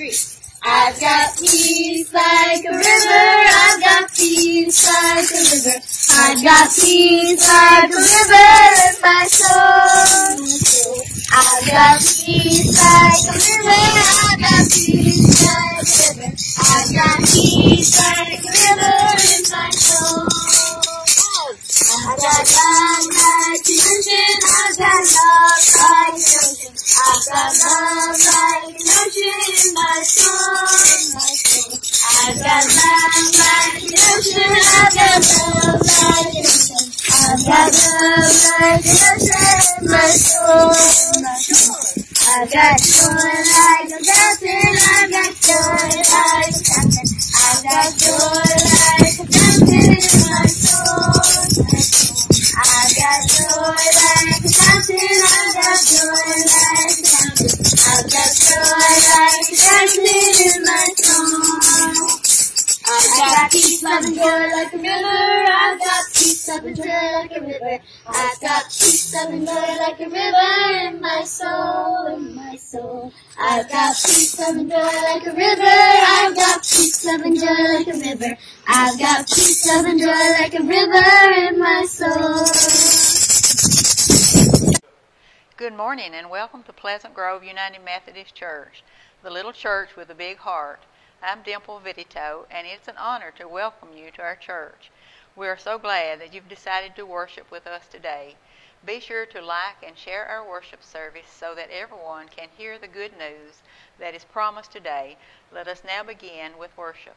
3. I've got peace like a river, I've got peace like a river, I've got peace like a river in my soul. I've got peace like a river, I've got peace like a river, I've got peace like a river in my soul. I've got love like an ocean, I've got love like an ocean, I've got love like an ocean in my soul. I've got love like an ocean, I've got love like an ocean, I've got love like an ocean in my soul. I've got joy like a fountain, I've got joy like a fountain, I've got joy like a fountain in my soul. I've got joy like a fountain, I've got joy like a fountain, I've got joy like a fountain in my soul. I've got peace, love, and joy like a river, I've got peace, love, and joy like a river, I've got peace, love, and joy like a river in my soul, in my soul. I've got peace, love, and joy like a river, I've got peace, love, and joy like a river, I've got peace, love, and joy like a river in my soul. Good morning and welcome to Pleasant Grove United Methodist Church, the little church with a big heart. I'm Dimple Vittito, and it's an honor to welcome you to our church. We are so glad that you've decided to worship with us today. Be sure to like and share our worship service so that everyone can hear the good news that is promised today. Let us now begin with worship.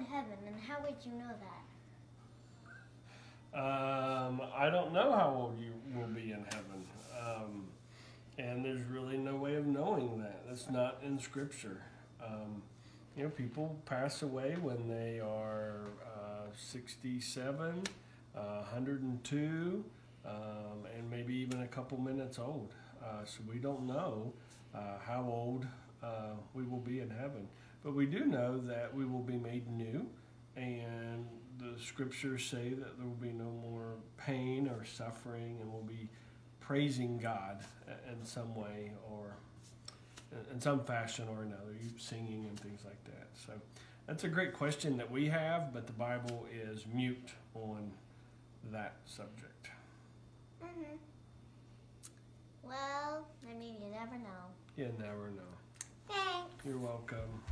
in heaven, and how would you know that? I don't know how old you will be in heaven. And there's really no way of knowing that. That's not in Scripture. You know, people pass away when they are 67, 102, and maybe even a couple minutes old. So we don't know how old we will be in heaven. But we do know that we will be made new, and the Scriptures say that there will be no more pain or suffering, and we'll be praising God in some way or in some fashion or another, singing and things like that. So that's a great question that we have, but the Bible is mute on that subject. Mm-hmm. Well, I mean, you never know. You never know. Thanks. You're welcome.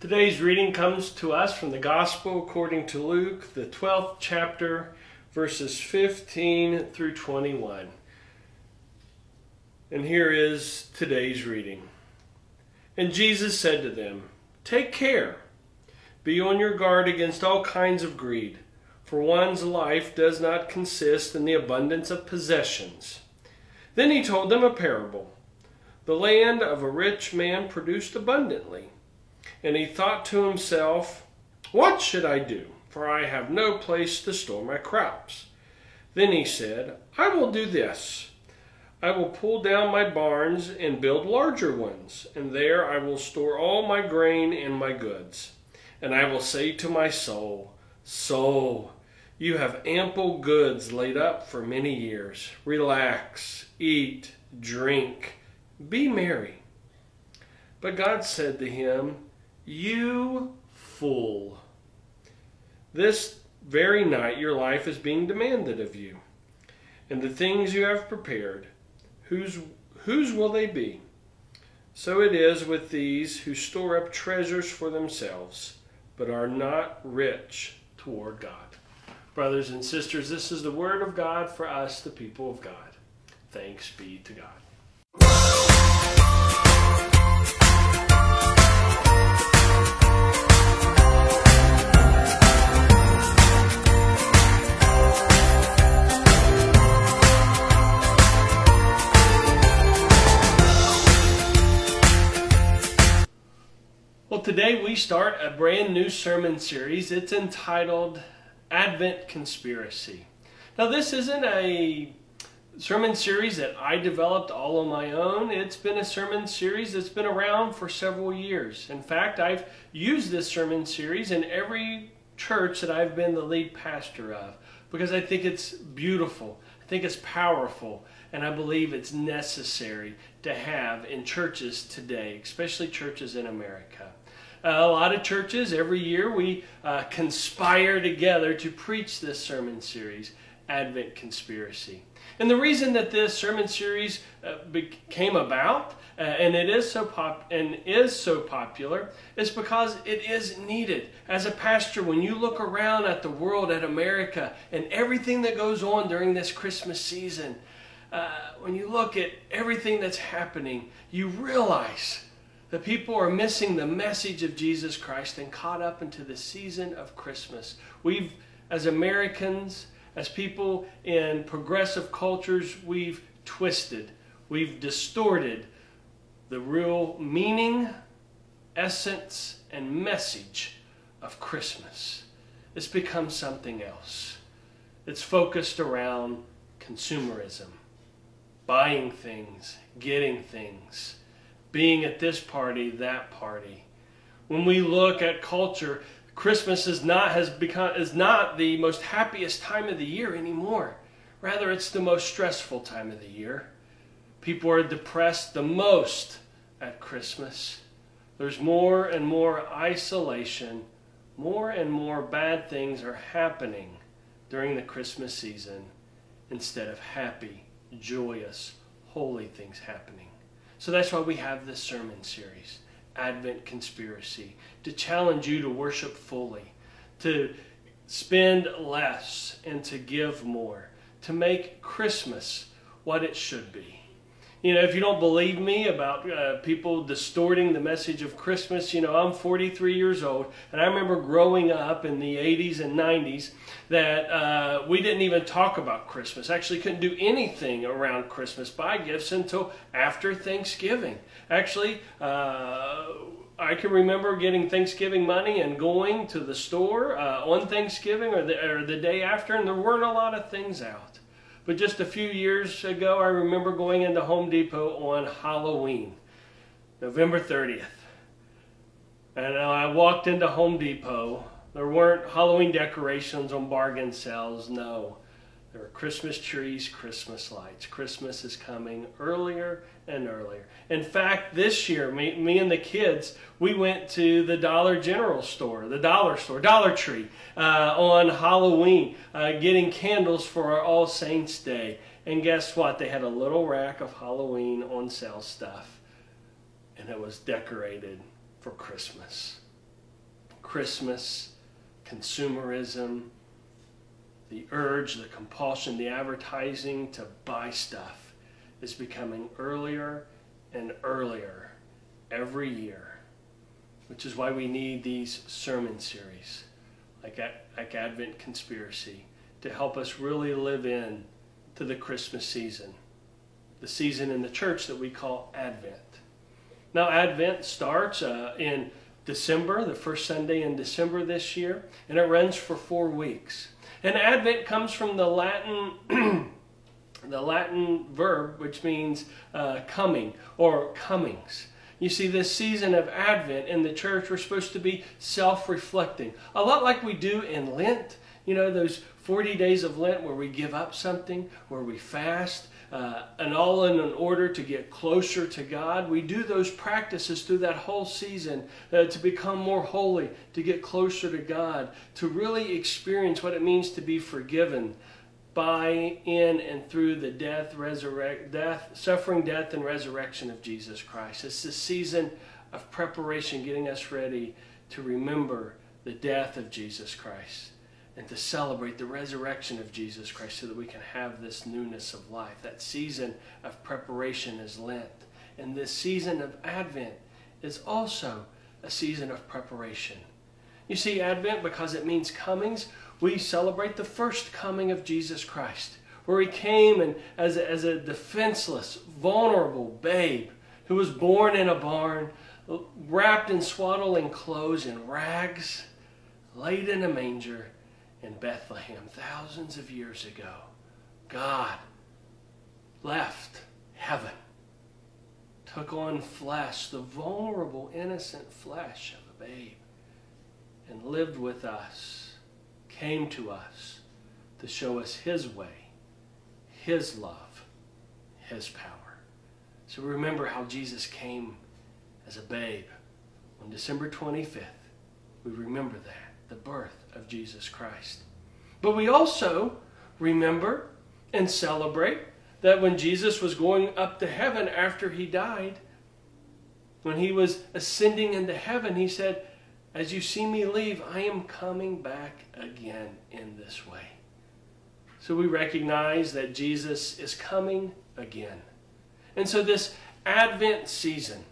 Today's reading comes to us from the Gospel according to Luke, the 12th chapter, verses 15 through 21. And here is today's reading. And Jesus said to them, "Take care, be on your guard against all kinds of greed, for one's life does not consist in the abundance of possessions." Then he told them a parable. The land of a rich man produced abundantly. And he thought to himself, "What should I do? For I have no place to store my crops." Then he said, "I will do this. I will pull down my barns and build larger ones, and there I will store all my grain and my goods. And I will say to my soul, 'Soul, you have ample goods laid up for many years. Relax, eat, drink, be merry.' But God said to him, 'You fool, this very night your life is being demanded of you. And the things you have prepared, whose will they be?' So it is with these who store up treasures for themselves, but are not rich toward God." Brothers and sisters, this is the word of God for us, the people of God. Thanks be to God. Well, today we start a brand new sermon series. It's entitled Advent Conspiracy. Now, this isn't a sermon series that I developed all on my own. It's been a sermon series that's been around for several years. In fact, I've used this sermon series in every church that I've been the lead pastor of because I think it's beautiful. I think it's powerful, and I believe it's necessary to have in churches today, especially churches in America. A lot of churches, every year, we conspire together to preach this sermon series, Advent Conspiracy. And the reason that this sermon series came about, and it is so popular, is because it is needed. As a pastor, when you look around at the world, at America, and everything that goes on during this Christmas season, when you look at everything that's happening, you realize the people are missing the message of Jesus Christ and caught up into the season of Christmas. We've, as Americans, as people in progressive cultures, we've twisted, we've distorted the real meaning, essence, and message of Christmas. It's become something else. It's focused around consumerism, buying things, getting things, being at this party, that party. When we look at culture, Christmas is not the most happiest time of the year anymore. Rather, it's the most stressful time of the year. People are depressed the most at Christmas. There's more and more isolation. More and more bad things are happening during the Christmas season instead of happy, joyous, holy things happening. So that's why we have this sermon series, Advent Conspiracy, to challenge you to worship fully, to spend less and to give more, to make Christmas what it should be. You know, if you don't believe me about people distorting the message of Christmas, you know, I'm 43 years old, and I remember growing up in the 80s and 90s that we didn't even talk about Christmas. Actually couldn't do anything around Christmas, buy gifts, until after Thanksgiving. Actually, I can remember getting Thanksgiving money and going to the store on Thanksgiving or the day after, and there weren't a lot of things out. But just a few years ago, I remember going into Home Depot on Halloween, November 30th. And I walked into Home Depot. There weren't Halloween decorations on bargain sales, no. There were Christmas trees, Christmas lights. Christmas is coming earlier and earlier. In fact, this year, me and the kids, we went to the Dollar General store, the Dollar Tree, on Halloween, getting candles for our All Saints Day. And guess what? They had a little rack of Halloween on sale stuff, and it was decorated for Christmas. Christmas, consumerism, the urge, the compulsion, the advertising to buy stuff is becoming earlier and earlier every year, which is why we need these sermon series like Advent Conspiracy to help us really live in to the Christmas season, the season in the church that we call Advent. Now, Advent starts in December, the first Sunday in December this year, and it runs for 4 weeks. And Advent comes from the Latin, the Latin verb, which means coming or comings. You see, this season of Advent in the church, we're supposed to be self-reflecting. A lot like we do in Lent, you know, those 40 days of Lent where we give up something, where we fast, and all in an order to get closer to God. We do those practices through that whole season to become more holy, to get closer to God, to really experience what it means to be forgiven by, in, and through the suffering, death, and resurrection of Jesus Christ. It's the season of preparation, getting us ready to remember the death of Jesus Christ, and to celebrate the resurrection of Jesus Christ so that we can have this newness of life. That season of preparation is Lent. And this season of Advent is also a season of preparation. You see, Advent, because it means comings, we celebrate the first coming of Jesus Christ, where he came and as a defenseless, vulnerable babe who was born in a barn, wrapped in swaddling clothes, in rags, laid in a manger, in Bethlehem, thousands of years ago. God left heaven, took on flesh, the vulnerable, innocent flesh of a babe, and lived with us, came to us to show us his way, his love, his power. So remember how Jesus came as a babe. On December 25th, we remember that, the birth of Jesus Christ. But we also remember and celebrate that when Jesus was going up to heaven after he died, when he was ascending into heaven, he said, "As you see me leave, I am coming back again in this way." So we recognize that Jesus is coming again. And so this Advent season,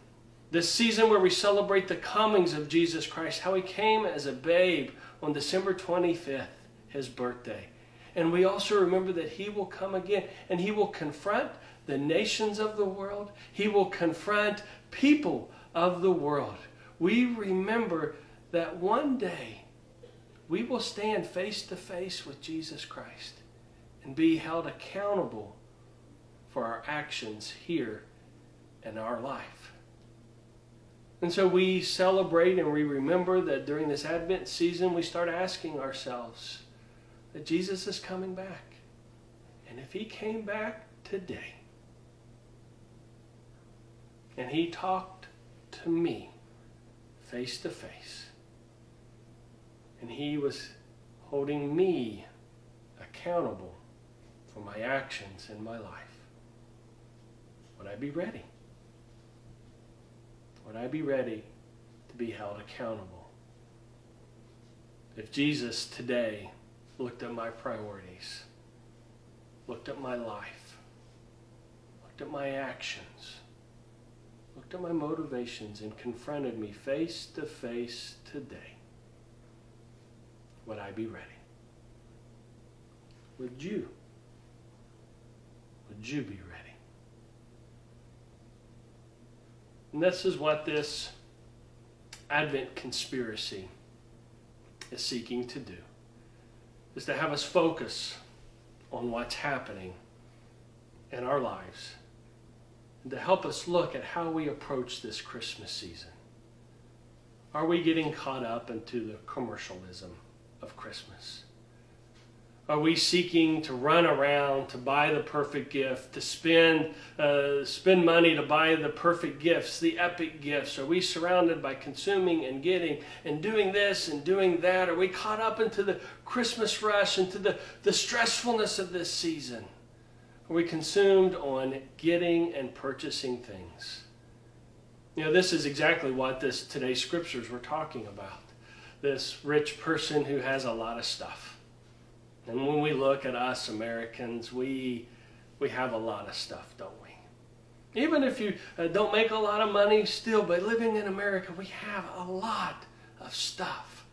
this season where we celebrate the comings of Jesus Christ, how he came as a babe on December 25th, his birthday. And we also remember that he will come again, and he will confront the nations of the world. He will confront people of the world. We remember that one day we will stand face to face with Jesus Christ and be held accountable for our actions here in our life. And so we celebrate and we remember that during this Advent season, we start asking ourselves that Jesus is coming back. And if he came back today, and he talked to me face to face, and he was holding me accountable for my actions in my life, would I be ready? Would I be ready to be held accountable? If Jesus today looked at my priorities, looked at my life, looked at my actions, looked at my motivations, and confronted me face to face today. Would I be ready? Would you? Would you be ready? And this is what this Advent conspiracy is seeking to do, is to have us focus on what's happening in our lives, and to help us look at how we approach this Christmas season. Are we getting caught up into the commercialism of Christmas? Are we seeking to run around to buy the perfect gift, to spend money to buy the perfect gifts, the epic gifts? Are we surrounded by consuming and getting and doing this and doing that? Are we caught up into the Christmas rush, into the stressfulness of this season? Are we consumed on getting and purchasing things? You know, this is exactly what today's scriptures were talking about. This rich person who has a lot of stuff. And when we look at us Americans, we have a lot of stuff, don't we? Even if you don't make a lot of money still, but living in America, we have a lot of stuff.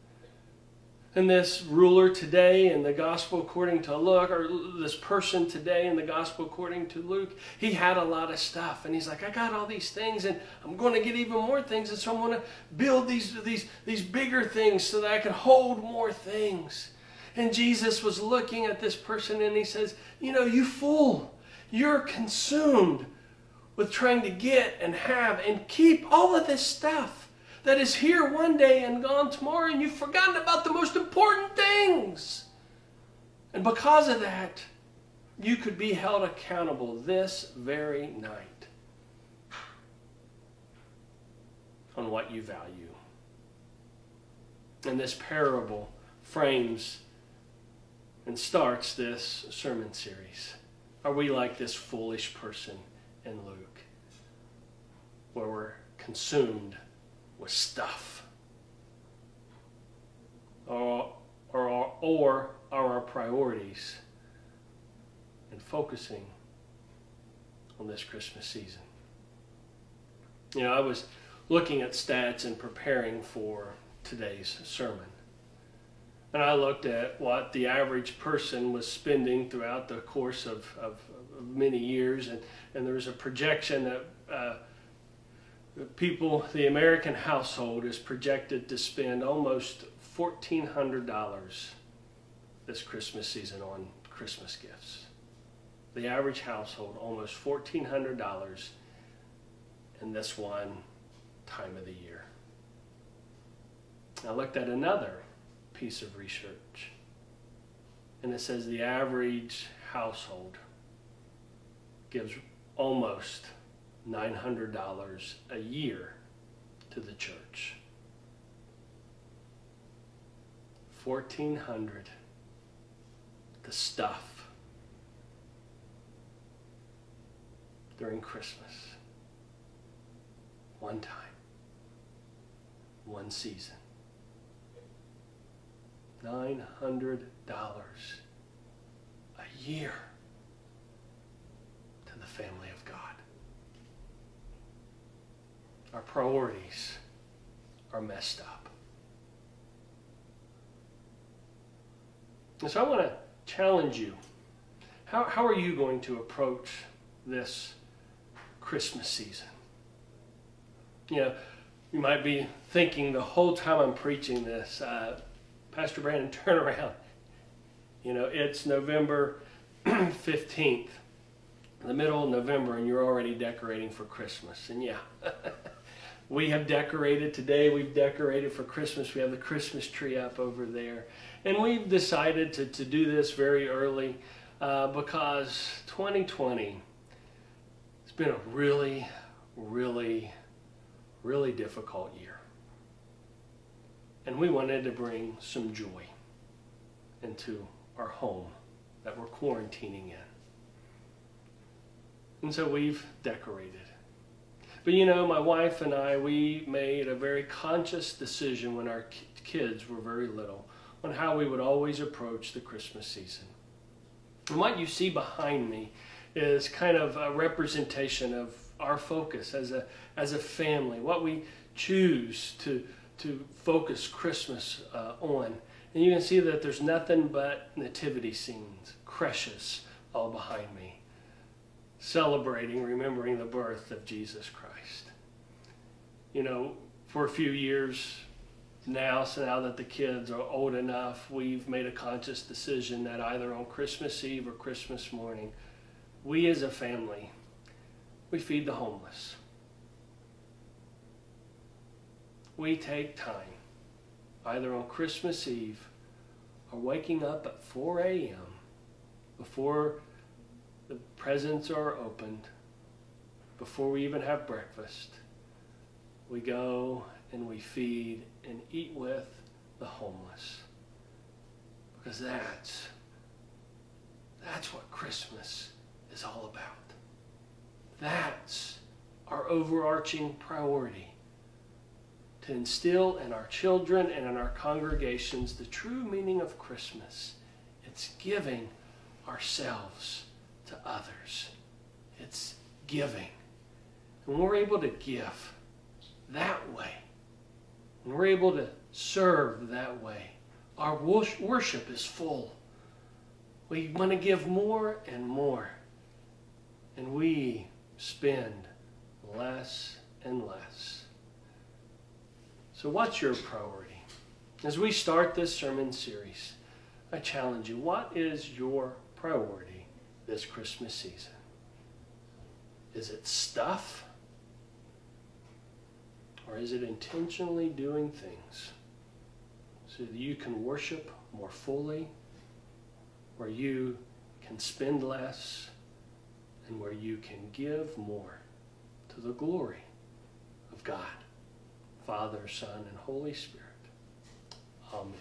And this ruler today in the gospel according to Luke, or this person today in the gospel according to Luke, he had a lot of stuff. And he's like, I got all these things, and I'm going to get even more things, and so I'm going to build these bigger things so that I can hold more things. And Jesus was looking at this person and he says, you know, you fool, you're consumed with trying to get and have and keep all of this stuff that is here one day and gone tomorrow, and you've forgotten about the most important things. And because of that, you could be held accountable this very night on what you value. And this parable frames and starts this sermon series. Are we like this foolish person in Luke, where we're consumed with stuff? Or are our priorities and focusing on this Christmas season? You know, I was looking at stats and preparing for today's sermon. And I looked at what the average person was spending throughout the course of many years. And there was a projection that the American household is projected to spend almost $1,400 this Christmas season on Christmas gifts. The average household, almost $1,400 in this one time of the year. I looked at another piece of research, and it says the average household gives almost $900 a year to the church. $1,400 to stuff during Christmas. One time, one season. $900 a year to the family of God. Our priorities are messed up. And so I want to challenge you. How are you going to approach this Christmas season? You know, you might be thinking the whole time I'm preaching this, Pastor Brandon, turn around. You know, it's November 15th, the middle of November, and you're already decorating for Christmas. And yeah, we have decorated today. We've decorated for Christmas. We have the Christmas tree up over there. And we've decided to do this very early because 2020 has been a really, really, really difficult year. And we wanted to bring some joy into our home that we're quarantining in. And so we've decorated. But you know, my wife and I, we made a very conscious decision when our kids were very little on how we would always approach the Christmas season. And what you see behind me is kind of a representation of our focus as a family, what we choose to focus Christmas on. And you can see that there's nothing but nativity scenes, creches all behind me, celebrating, remembering the birth of Jesus Christ. You know, for a few years now, so now that the kids are old enough, we've made a conscious decision that either on Christmas Eve or Christmas morning, we as a family, we feed the homeless. We take time, either on Christmas Eve or waking up at 4 a.m. before the presents are opened, before we even have breakfast, we go and we feed and eat with the homeless. Because that's what Christmas is all about. That's our overarching priority. To instill in our children and in our congregations the true meaning of Christmas. It's giving ourselves to others. It's giving. And we're able to give that way. And we're able to serve that way. Our worship is full. We want to give more and more. And we spend less and less. So what's your priority? As we start this sermon series, I challenge you, what is your priority this Christmas season? Is it stuff? Or is it intentionally doing things so that you can worship more fully, where you can spend less, and where you can give more to the glory of God, Father, Son, and Holy Spirit. Amen.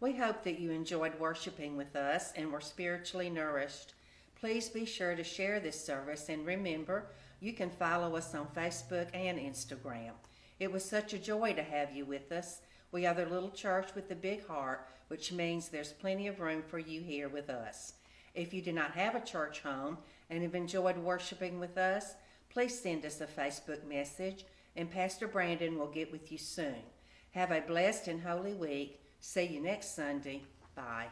We hope that you enjoyed worshiping with us and were spiritually nourished. Please be sure to share this service, and remember, you can follow us on Facebook and Instagram. It was such a joy to have you with us. We are the little church with the big heart, which means there's plenty of room for you here with us. If you do not have a church home and have enjoyed worshiping with us, please send us a Facebook message, and Pastor Brandon will get with you soon. Have a blessed and holy week. See you next Sunday. Bye.